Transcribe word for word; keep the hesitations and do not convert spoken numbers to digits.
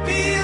Be